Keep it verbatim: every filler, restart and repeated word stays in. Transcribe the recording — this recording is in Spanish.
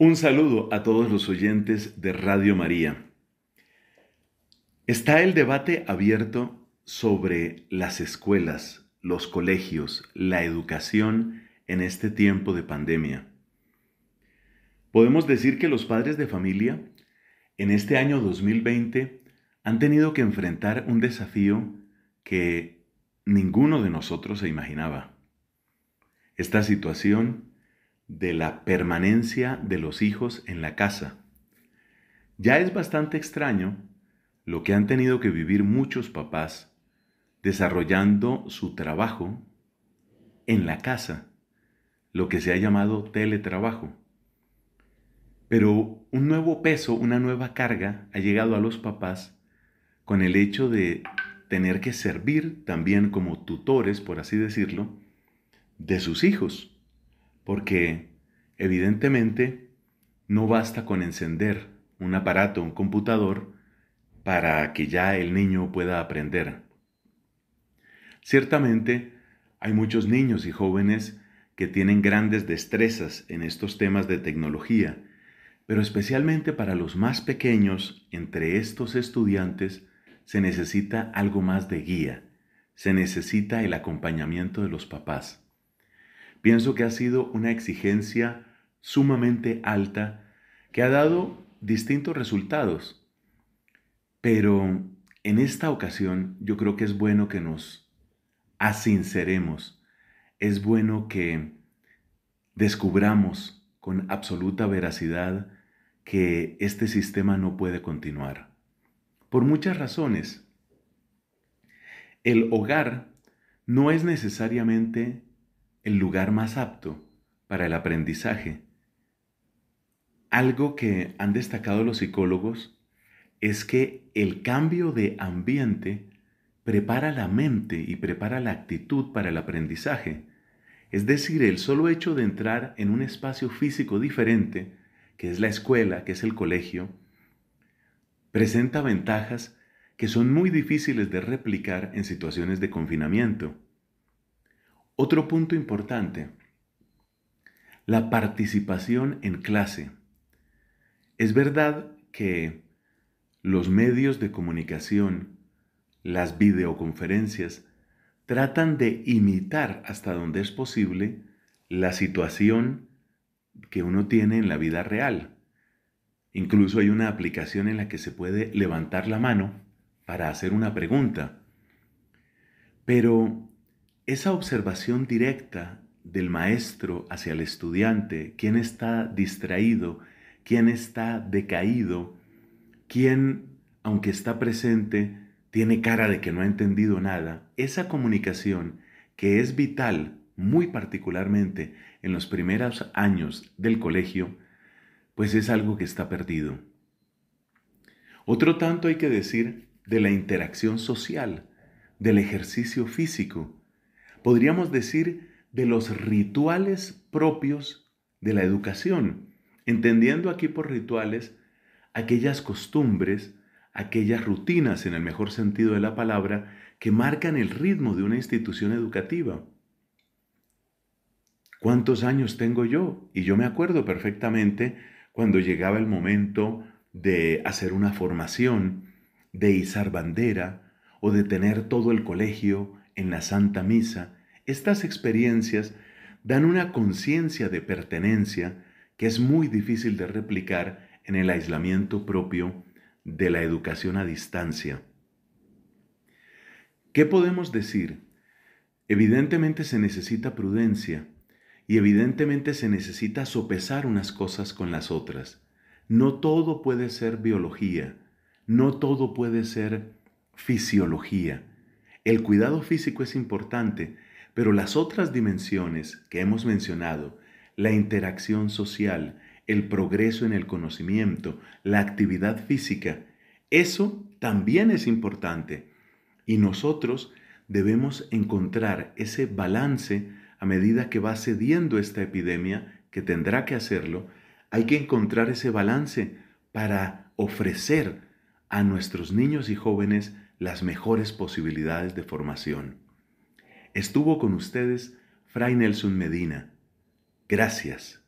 Un saludo a todos los oyentes de Radio María. Está el debate abierto sobre las escuelas, los colegios, la educación en este tiempo de pandemia. Podemos decir que los padres de familia en este año dos mil veinte han tenido que enfrentar un desafío que ninguno de nosotros se imaginaba. Esta situación de la permanencia de los hijos en la casa. Ya es bastante extraño lo que han tenido que vivir muchos papás desarrollando su trabajo en la casa, lo que se ha llamado teletrabajo. Pero un nuevo peso, una nueva carga ha llegado a los papás con el hecho de tener que servir también como tutores, por así decirlo, de sus hijos, porque evidentemente no basta con encender un aparato, un computador, para que ya el niño pueda aprender. Ciertamente, hay muchos niños y jóvenes que tienen grandes destrezas en estos temas de tecnología, pero especialmente para los más pequeños, entre estos estudiantes, se necesita algo más de guía, se necesita el acompañamiento de los papás. Pienso que ha sido una exigencia sumamente alta que ha dado distintos resultados, pero en esta ocasión yo creo que es bueno que nos asinceremos, es bueno que descubramos con absoluta veracidad que este sistema no puede continuar. Por muchas razones. El hogar no es necesariamente el lugar más apto para el aprendizaje. Algo que han destacado los psicólogos es que el cambio de ambiente prepara la mente y prepara la actitud para el aprendizaje. Es decir, el solo hecho de entrar en un espacio físico diferente, que es la escuela, que es el colegio, presenta ventajas que son muy difíciles de replicar en situaciones de confinamiento. Otro punto importante, la participación en clase. Es verdad que los medios de comunicación, las videoconferencias, tratan de imitar hasta donde es posible la situación que uno tiene en la vida real. Incluso hay una aplicación en la que se puede levantar la mano para hacer una pregunta. Pero esa observación directa del maestro hacia el estudiante, quién está distraído, quién está decaído, quien, aunque está presente, tiene cara de que no ha entendido nada. Esa comunicación que es vital, muy particularmente en los primeros años del colegio, pues es algo que está perdido. Otro tanto hay que decir de la interacción social, del ejercicio físico. Podríamos decir de los rituales propios de la educación, entendiendo aquí por rituales aquellas costumbres, aquellas rutinas, en el mejor sentido de la palabra, que marcan el ritmo de una institución educativa. ¿Cuántos años tengo yo? Y yo me acuerdo perfectamente cuando llegaba el momento de hacer una formación, de izar bandera o de tener todo el colegio en la Santa Misa. Estas experiencias dan una conciencia de pertenencia que es muy difícil de replicar en el aislamiento propio de la educación a distancia. ¿Qué podemos decir? Evidentemente se necesita prudencia y evidentemente se necesita sopesar unas cosas con las otras. No todo puede ser biología, no todo puede ser fisiología. El cuidado físico es importante, pero las otras dimensiones que hemos mencionado, la interacción social, el progreso en el conocimiento, la actividad física, eso también es importante. Y nosotros debemos encontrar ese balance a medida que va cediendo esta epidemia, que tendrá que hacerlo. Hay que encontrar ese balance para ofrecer a nuestros niños y jóvenes las mejores posibilidades de formación. Estuvo con ustedes Fray Nelson Medina. Gracias.